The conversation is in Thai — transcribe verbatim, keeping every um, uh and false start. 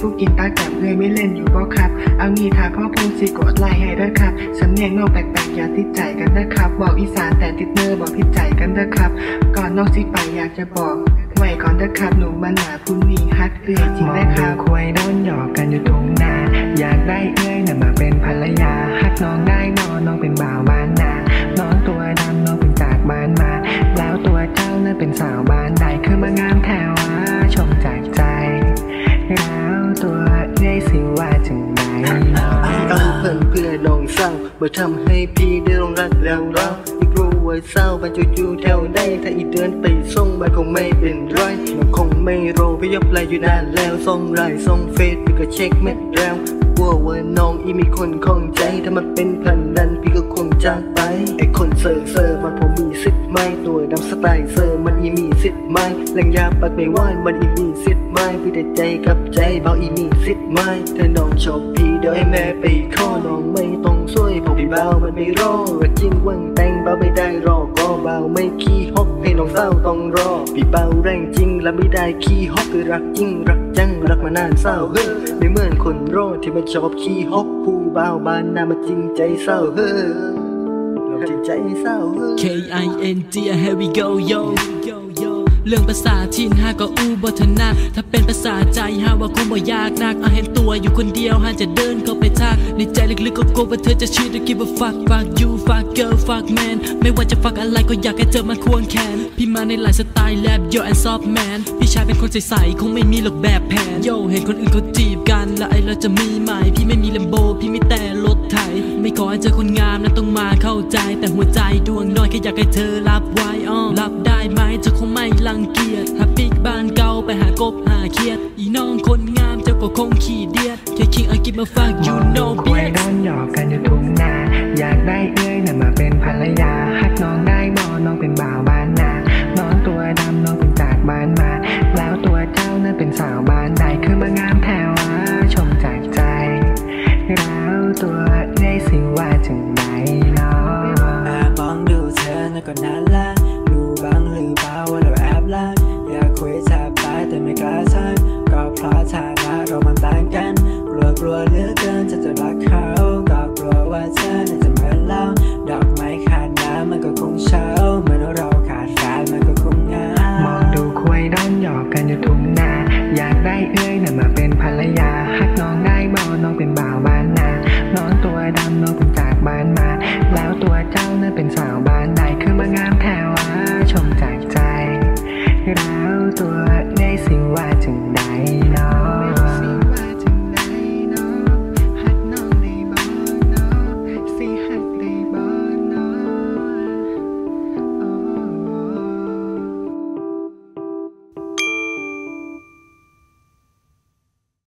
ผู้กินตากับเลยไม่เล่นอยู่บ่ครับเอางี้ถ้าพ่อพงศิกดไลค์ให้เด้อครับสำเนียงนอกแปลกๆอย่าติดใจกันนะครับบอกอีสานแต่ติดเนอบอกติดใจกันนะครับก่อนนอกสิไปอยากจะบอกไว้ก่อนเด้อครับหนูมันหนาผู้มีฮักเอื้อยจริงได้ครับควยโดนหยอกกันอยู่ตรงหน้าอยากได้เอื้อยน่ะมาเป็นภรรยาฮักน้องได้นอนน้องเป็นบ่าวบ้านนาน้องตัวดำน้องเป็นจากบ้านมาแล้วตัวเจ้าน่ะเป็นสาวบ้านใดคือมางามแถวชมจากใจแล้วตัวเอื้อยสิว่าจังไดเอาเพิ่นเพื่อลงเศร้าบ่ทำให้พี่ได้ลงรักแล้วเรารู้ไว้เศร้ามันจะอยู่แถวได้ถ้าอีเดือนไปส่งมันคงไม่เป็นร้อยมันคงไม่โรไปยับไหลอยู่นานแล้วส่งไลน์ส่งเฟซพี่ก็เช็คเม็ดแล้วกลัวว่าน้องอีมีคนคล่องใจถ้ามันเป็นพันนั้นพี่ก็คงจากไปไอคนเซอร์เซอร์มันผมมีสิทธิ์ไหมตัวดำสไตล์เซอร์มันอีมีสิทธิ์ไหมแรงยาปัดไม่ว่านมันอีมีสิทธิ์ไหมพี่แต่ใจกับใจเบาอีมีสิทธิ์ไหมถ้าน้องชอบพี่เดี๋ยวให้แม่ไปข้อน้องไม่ต้องซวยผมพี่เบามันไม่รอรักจริงว่างแต่งเบาไม่ได้รอก็เบาไม่ขี้ฮอกให้น้องเศร้าต้องรอพี่เบาแรงจริงและไม่ได้ขี้ฮอกคือรักจริงรักจังรักมานานเศร้าเฮ้อไม่เหมือนคนโรที่มันชอบขี้ฮอกผู้เบาบานน่ามันจริงใจเศร้าเฮ้อK I N D here we go yo เรื่องภาษาทินฮาก็อู้บทนาถ้าเป็นภาษาใจฮาว่าคงบ่ยากนักอาเห็นตัวอยู่คนเดียวฮาจะเดินเข้าไปทักในใจลึกๆก็กลัวว่าเธอจะเชื่อ give a fuck fuck you fuck girl fuck man ไม่ว่าจะ fuck อะไรก็อยากให้เธอมาควงแขนพี่มาในหลายสไตล์แลบ yo and soft man พี่ชายเป็นคนใสๆคงไม่มีหรอกแบบแผน yo เห็นคนอื่นเขาจีบกันแล้วไอเราจะมีไหมพี่ไม่มีแลมโบพี่มีแต่รถไถไม่ขอให้เจอคนงามนะต้องมาเข้าใจแต่หัวใจดวงน้อยแค่อยากให้เธอรับไว้อ้อรับได้ไหมเธอคงไม่รังเกียจหาปิกบ้านเก่าไปหากบหาเขียดอีน้องคนงามเจ้าก็คงขี้เดียดแค่คิงอากิมาฟังยูโนเบียดนั่นหยอกกันอยู่ตรงหน้าอยากได้เอ้ยน่ะมาเป็นภรรยาฮักน้องได้บ่น้องเป็นบ่าวบ้านนาน้องตัวดำน้องเป็นจากบ้านมาแล้วตัวเจ้าน่ะเป็นสาวบ้านใดคือมางามแถวชมจากใจแล้วตัวได้สิว่าจังไดเนาะมองดูเธอน่ะก็น่ารักดูบ้างหรือเปล่าว่าเราแอบรักอยากคุยแทบตายแต่ไม่กล้าทักก็เพราะฐานะเรามันต่างกันกลัวกลัวเหลือเกินจะจะรักเขาก็กลัวว่าเธอน่ะจะเหมือนเราดอกไม้ขาดน้ำมันก็คงเช้าเหมือนเราขาดแฟนมันก็คงงามมองดูคุยด้อนหยอกกันอยู่ทุ่งนาอยากได้เอ้ยน่ะมาเป็นภรรยาฮักน้องได้บ่น้องเป็นบ่าวบ้านนาน้องตัวดำน้องเป็นจากบ้านมาแล้วตัวเจ้าน่ะเป็นสาว